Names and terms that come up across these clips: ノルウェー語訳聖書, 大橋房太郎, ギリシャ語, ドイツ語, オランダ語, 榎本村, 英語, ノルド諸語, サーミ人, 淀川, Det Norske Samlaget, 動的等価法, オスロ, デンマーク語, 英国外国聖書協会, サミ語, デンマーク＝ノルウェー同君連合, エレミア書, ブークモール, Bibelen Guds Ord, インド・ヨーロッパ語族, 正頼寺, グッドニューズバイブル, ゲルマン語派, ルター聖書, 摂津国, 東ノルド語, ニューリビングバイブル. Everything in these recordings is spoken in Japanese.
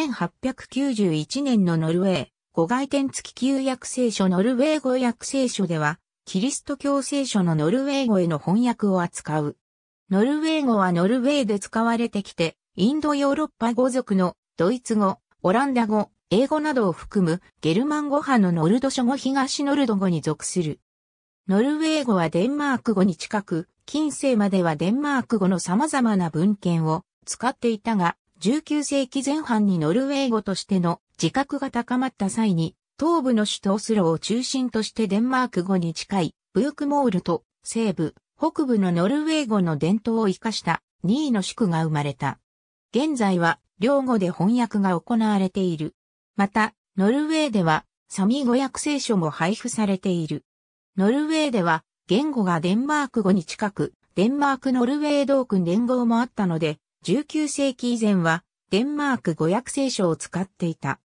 1891年のノルウェー語外典付き旧約聖書ノルウェー語訳聖書では、キリスト教聖書のノルウェー語への翻訳を扱う。ノルウェー語はノルウェーで使われてきて、インドヨーロッパ語族のドイツ語、オランダ語、英語などを含むゲルマン語派のノルド諸語東ノルド語に属する。ノルウェー語はデンマーク語に近く、近世まではデンマーク語の様々な文献を使っていたが、19世紀前半にノルウェー語としての自覚が高まった際に、東部の首都オスロを中心としてデンマーク語に近いブークモールと西部、北部のノルウェー語の伝統を生かした2位の地区が生まれた。現在は両語で翻訳が行われている。また、ノルウェーではサミ語訳聖書も配布されている。ノルウェーでは言語がデンマーク語に近く、デンマーク・ノルウェー同君連合もあったので、19世紀以前はデンマーク語訳聖書を使っていた。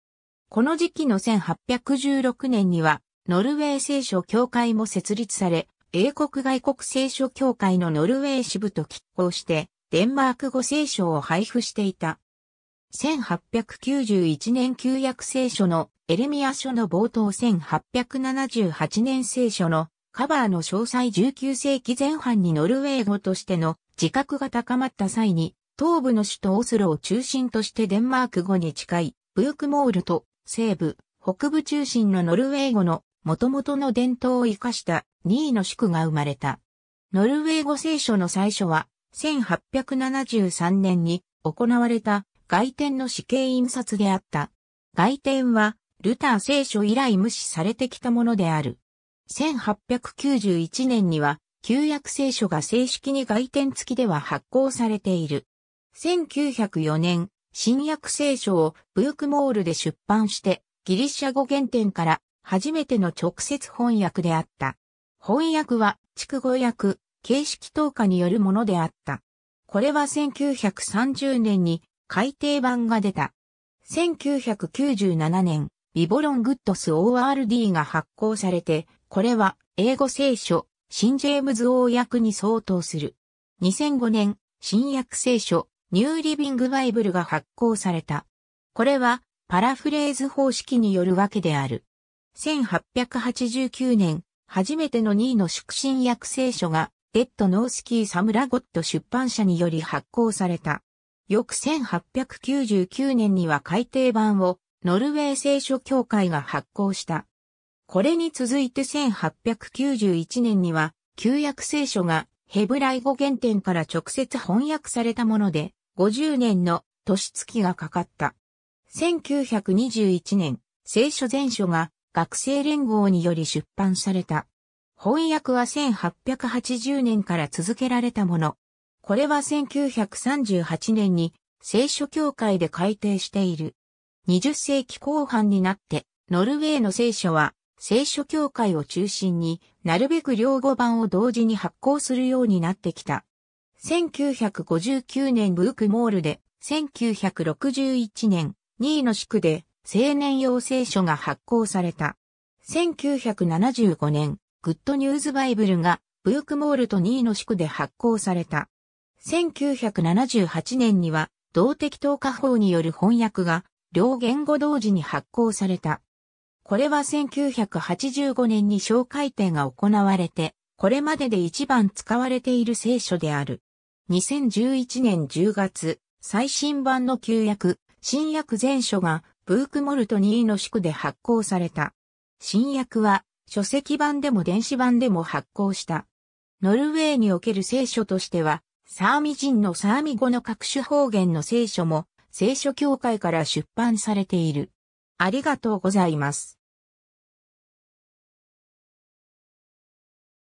この時期の1816年には、ノルウェー聖書協会も設立され、英国外国聖書協会のノルウェー支部と拮抗して、デンマーク語聖書を配布していた。1891年旧約聖書のエレミヤ書の冒頭、1878年聖書のカバーの詳細。19世紀前半にノルウェー語としての自覚が高まった際に、東部の首都オスロを中心としてデンマーク語に近いブークモールと西部、北部中心のノルウェー語の元々の伝統を生かした2位の地区が生まれた。ノルウェー語聖書の最初は1873年に行われた外典の死刑印刷であった。外典はルター聖書以来無視されてきたものである。1891年には旧約聖書が正式に外典付きでは発行されている。1904年、新約聖書をブークモールで出版して、ギリシャ語原典から初めての直接翻訳であった。翻訳は逐語訳、形式等化によるものであった。これは1930年に改訂版が出た。1997年、ビボロン・グッドス ORD が発行されて、これは英語聖書、新ジェームズ王訳に相当する。2005年、新約聖書、ニューリビングバイブルが発行された。これはパラフレーズ方式によるわけである。1889年、初めての2位の祝新約聖書がDet Norske Samlaget出版社により発行された。翌1899年には改訂版をノルウェー聖書協会が発行した。これに続いて1891年には旧約聖書がヘブライ語原典から直接翻訳されたもので、50年の年月がかかった。1921年、聖書全書が学生連合により出版された。翻訳は1880年から続けられたもの。これは1938年に聖書協会で改訂している。20世紀後半になって、ノルウェーの聖書は聖書協会を中心になるべく両語版を同時に発行するようになってきた。1959年ブークモールで、1961年2位の地区で青年用聖書が発行された。1975年グッドニューズバイブルがブークモールと2位の地区で発行された。1978年には動的等化法による翻訳が両言語同時に発行された。これは1985年に小改訂が行われて、これまでで一番使われている聖書である。2011年10月、最新版の旧約、新約全書がブークモールと2位の地区で発行された。新約は書籍版でも電子版でも発行した。ノルウェーにおける聖書としては、サーミ人のサーミ語の各種方言の聖書も聖書協会から出版されている。ありがとうございます。